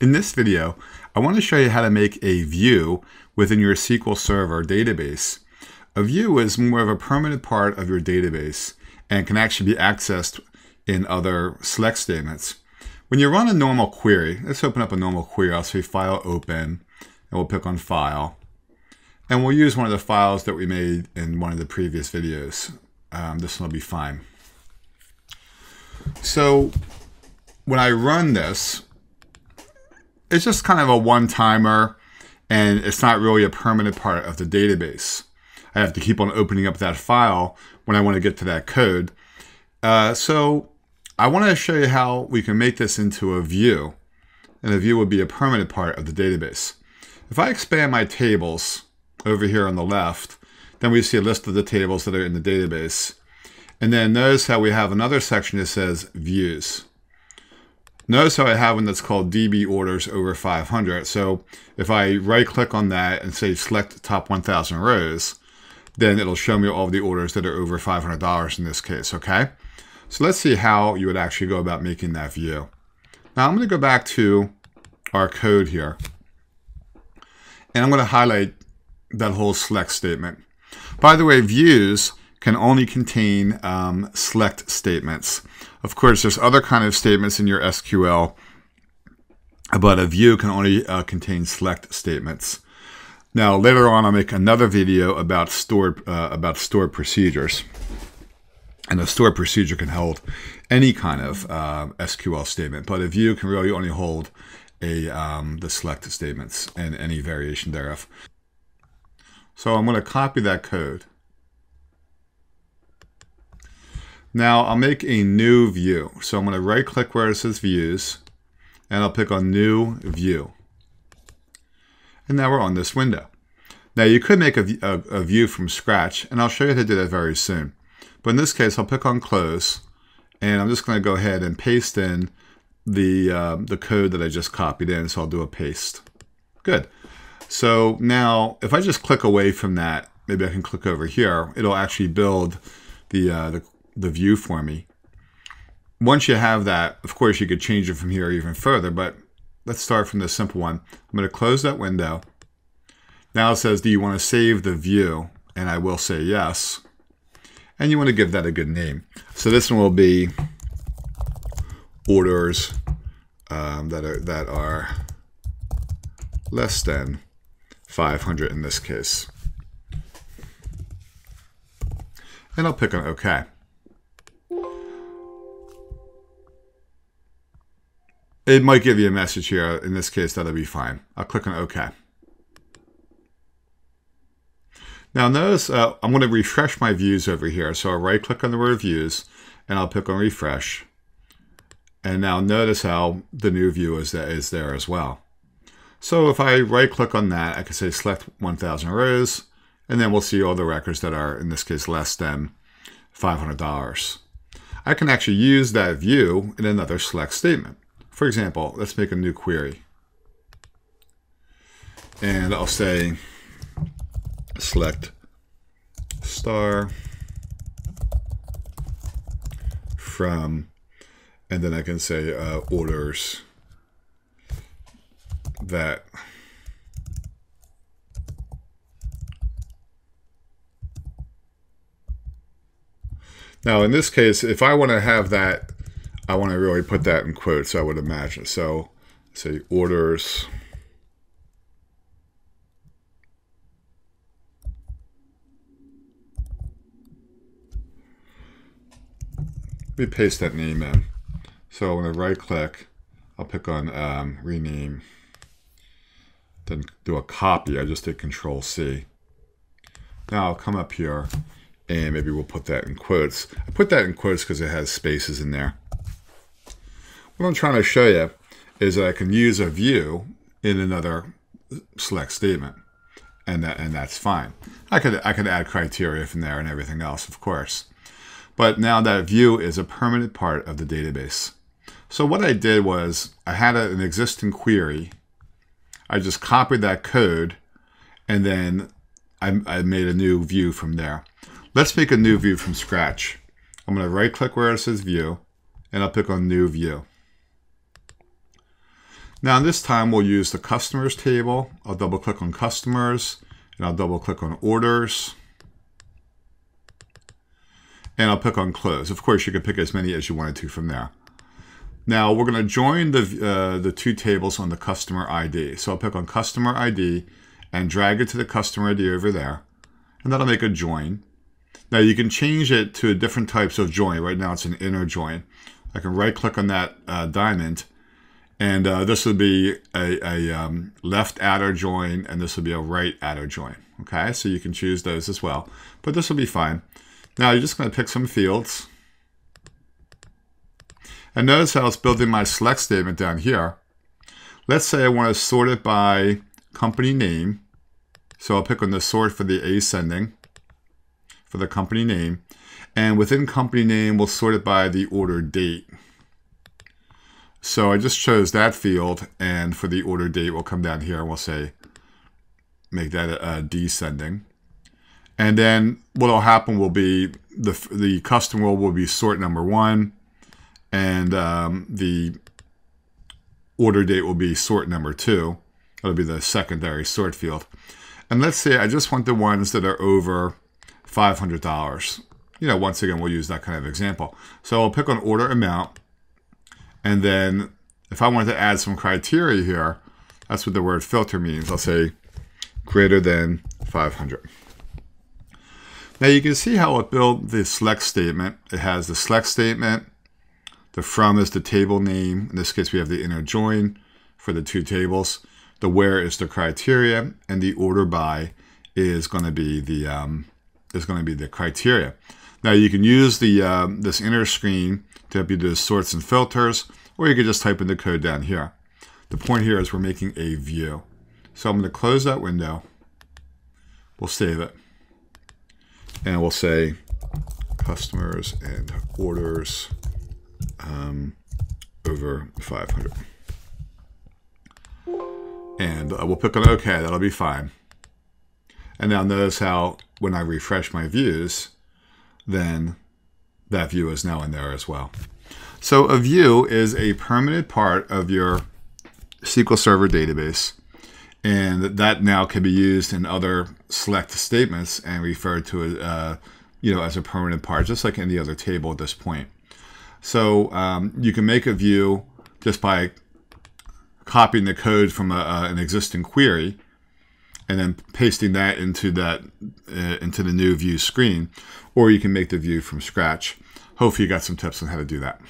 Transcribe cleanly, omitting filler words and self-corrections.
In this video, I want to show you how to make a view within your SQL Server database. A view is more of a permanent part of your database and can actually be accessed in other select statements. When you run a normal query, let's open up a normal query. I'll say file open, and we'll pick on file. And we'll use one of the files that we made in one of the previous videos. This one will be fine. So when I run this, it's just kind of a one-timer, and it's not really a permanent part of the database. I have to keep on opening up that file when I want to get to that code. So I want to show you how we can make this into a view, and a view would be a permanent part of the database. If I expand my tables over here on the left, then we see a list of the tables that are in the database. And then notice how we have another section that says views. Notice how I have one that's called DB orders over 500. So if I right click on that and say select top 1000 rows, then it'll show me all of the orders that are over $500 in this case, okay? So let's see how you would actually go about making that view. Now I'm going to go back to our code here, and I'm going to highlight that whole select statement. By the way, views can only contain select statements. Of course, there's other kind of statements in your SQL, but a view can only contain select statements. Now, later on, I'll make another video about stored procedures, and a stored procedure can hold any kind of SQL statement, but a view can really only hold the select statements and any variation thereof. So I'm going to copy that code. Now I'll make a new view. So I'm going to right click where it says views, and I'll pick on new view. And now we're on this window. Now you could make a view from scratch, and I'll show you how to do that very soon. But in this case, I'll pick on close, and I'm just going to go ahead and paste in the code that I just copied in. So I'll do a paste. Good. So now if I just click away from that, maybe I can click over here. It'll actually build the view for me. Once you have that, of course, you could change it from here even further, but let's start from the simple one. I'm going to close that window. Now it says, do you want to save the view? And I will say yes. And you want to give that a good name. So this one will be orders that are less than 500 in this case. And I'll pick on OK. It might give you a message here. In this case, that'll be fine. I'll click on OK. Now notice I'm going to refresh my views over here. So I'll right click on the word views, and I'll pick on refresh. And now notice how the new view is there as well. So if I right click on that, I can say select 1000 rows, and then we'll see all the records that are, in this case, less than $500. I can actually use that view in another select statement. For example, let's make a new query. And I'll say select star from, and then I can say orders that now in this case, if I want to have that, I want to really put that in quotes, I would imagine. So say orders . Let me paste that name in. So I'm going to right click, I'll pick on rename, then do a copy. I just did control C. Now I'll come up here, and maybe we'll put that in quotes. I put that in quotes because it has spaces in there. What I'm trying to show you is that I can use a view in another select statement, and that's fine. I could add criteria from there and everything else, of course. But now that view is a permanent part of the database. So what I did was I had an existing query. I just copied that code, and then I made a new view from there. Let's make a new view from scratch. I'm going to right click where it says view, and I'll pick on new view. Now this time we'll use the customers table. I'll double click on customers and I'll double click on orders. And I'll pick on close. Of course, you can pick as many as you wanted to from there. Now we're going to join the two tables on the customer ID. So I'll pick on customer ID and drag it to the customer ID over there. And that'll make a join. Now you can change it to different types of join. Right now it's an inner join. I can right click on that diamond. And this would be a left adder join, and this would be a right adder join. Okay, so you can choose those as well, but this will be fine. Now you're just going to pick some fields. And notice how it's building my select statement down here. Let's say I want to sort it by company name. So I'll pick on the sort for the ascending for the company name. And within company name, we'll sort it by the order date. So I just chose that field, and for the order date, we'll come down here and we'll say, make that a descending. And then what'll happen will be the customer will be sort number one, and the order date will be sort number two. That'll be the secondary sort field. And let's say I just want the ones that are over $500. You know, once again, we'll use that kind of example. So I'll pick on order amount. And then if I wanted to add some criteria here, that's what the word filter means. I'll say greater than 500. Now you can see how it built the select statement. It has the select statement. The from is the table name. In this case, we have the inner join for the two tables. The where is the criteria, and the order by is going to be the criteria. Now you can use the this inner screen to help you do sorts and filters, or you can just type in the code down here. The point here is we're making a view. So I'm going to close that window. We'll save it. And we'll say customers and orders over 500. And we'll pick on OK. That'll be fine. And now notice how when I refresh my views, then that view is now in there as well. So a view is a permanent part of your SQL Server database, and that now can be used in other select statements and referred to as a permanent part, just like any other table at this point. So you can make a view just by copying the code from an existing query and then pasting that into the new view screen, or you can make the view from scratch. Hopefully you got some tips on how to do that.